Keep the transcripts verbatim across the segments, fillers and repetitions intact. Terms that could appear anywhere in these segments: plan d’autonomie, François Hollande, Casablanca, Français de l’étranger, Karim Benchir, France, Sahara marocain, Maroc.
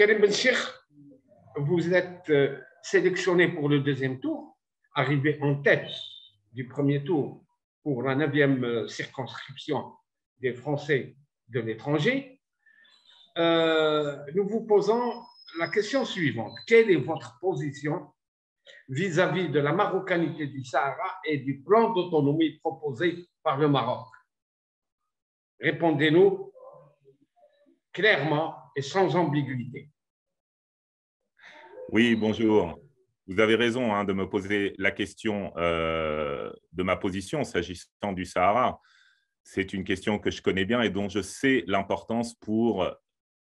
Karim Benchir, vous êtes sélectionné pour le deuxième tour, arrivé en tête du premier tour pour la neuvième circonscription des Français de l'étranger. Euh, nous vous posons la question suivante. Quelle est votre position vis-à-vis de la marocanité du Sahara et du plan d'autonomie proposé par le Maroc? Répondez-nous clairement et sans ambiguïté. Oui, bonjour. Vous avez raison hein, de me poser la question euh, de ma position s'agissant du Sahara. C'est une question que je connais bien et dont je sais l'importance pour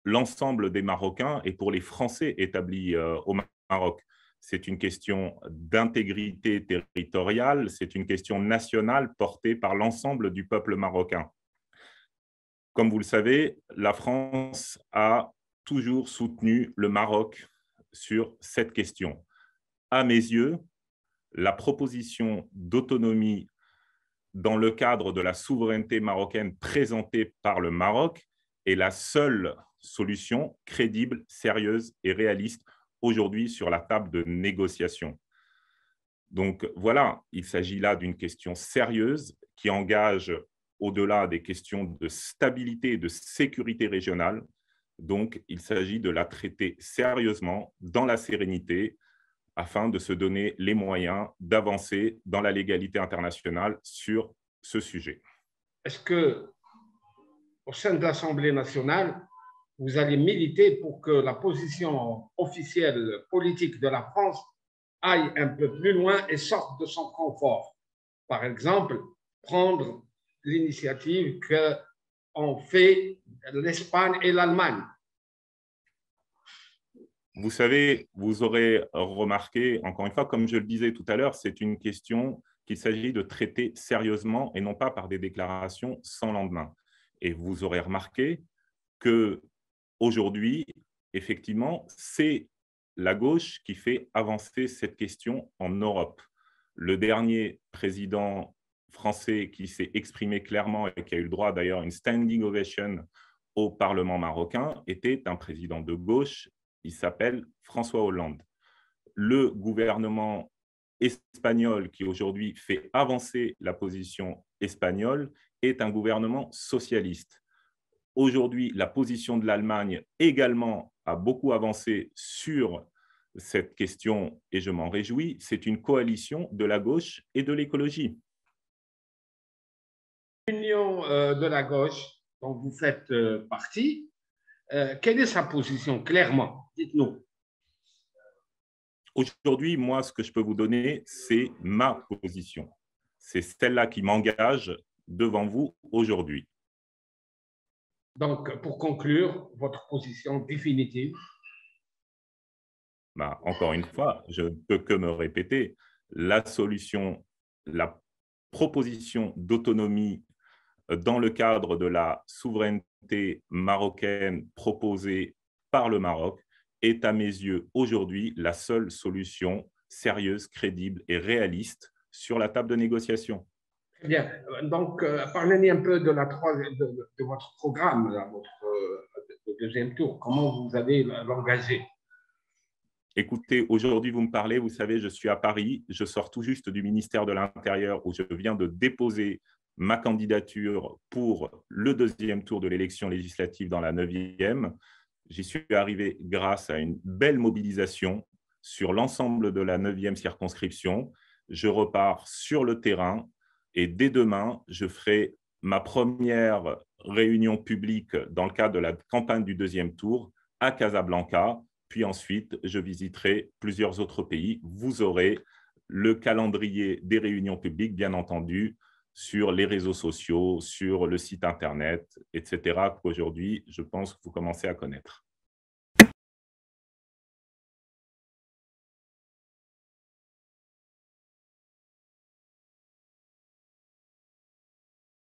l'ensemble des Marocains et pour les Français établis euh, au Maroc. C'est une question d'intégrité territoriale, c'est une question nationale portée par l'ensemble du peuple marocain. Comme vous le savez, la France a toujours soutenu le Maroc sur cette question. À mes yeux, la proposition d'autonomie dans le cadre de la souveraineté marocaine présentée par le Maroc est la seule solution crédible, sérieuse et réaliste aujourd'hui sur la table de négociation. Donc voilà, il s'agit là d'une question sérieuse qui engage au-delà des questions de stabilité et de sécurité régionale. Donc, il s'agit de la traiter sérieusement, dans la sérénité, afin de se donner les moyens d'avancer dans la légalité internationale sur ce sujet. Est-ce que, au sein de l'Assemblée nationale, vous allez militer pour que la position officielle politique de la France aille un peu plus loin et sorte de son confort? Par exemple, prendre l'initiative qu'ont fait l'Espagne et l'Allemagne. Vous savez, vous aurez remarqué, encore une fois, comme je le disais tout à l'heure, c'est une question qu'il s'agit de traiter sérieusement et non pas par des déclarations sans lendemain. Et vous aurez remarqué qu'aujourd'hui, effectivement, c'est la gauche qui fait avancer cette question en Europe. Le dernier président français qui s'est exprimé clairement et qui a eu le droit d'ailleurs à une standing ovation au Parlement marocain était un président de gauche, il s'appelle François Hollande. Le gouvernement espagnol qui aujourd'hui fait avancer la position espagnole est un gouvernement socialiste. Aujourd'hui, la position de l'Allemagne également a beaucoup avancé sur cette question et je m'en réjouis, c'est une coalition de la gauche et de l'écologie. L'Union de la gauche dont vous faites partie, quelle est sa position clairement? Dites-nous. Aujourd'hui, moi, ce que je peux vous donner, c'est ma position. C'est celle-là qui m'engage devant vous aujourd'hui. Donc, pour conclure, votre position définitive? Bah, encore une fois, je ne peux que me répéter, la solution, la proposition d'autonomie dans le cadre de la souveraineté marocaine proposée par le Maroc est à mes yeux aujourd'hui la seule solution sérieuse, crédible et réaliste sur la table de négociation. Très bien. Donc, euh, parlez-nous un peu de, la troisième, de, de votre programme, là, votre euh, deuxième tour. Comment vous allez l'engager? Écoutez, aujourd'hui, vous me parlez, vous savez, je suis à Paris, je sors tout juste du ministère de l'Intérieur où je viens de déposer ma candidature pour le deuxième tour de l'élection législative dans la neuvième. J'y suis arrivé grâce à une belle mobilisation sur l'ensemble de la neuvième circonscription. Je repars sur le terrain et dès demain, je ferai ma première réunion publique dans le cadre de la campagne du deuxième tour à Casablanca. Puis ensuite, je visiterai plusieurs autres pays. Vous aurez le calendrier des réunions publiques, bien entendu, sur les réseaux sociaux, sur le site Internet, et cetera, qu'aujourd'hui, je pense que vous commencez à connaître.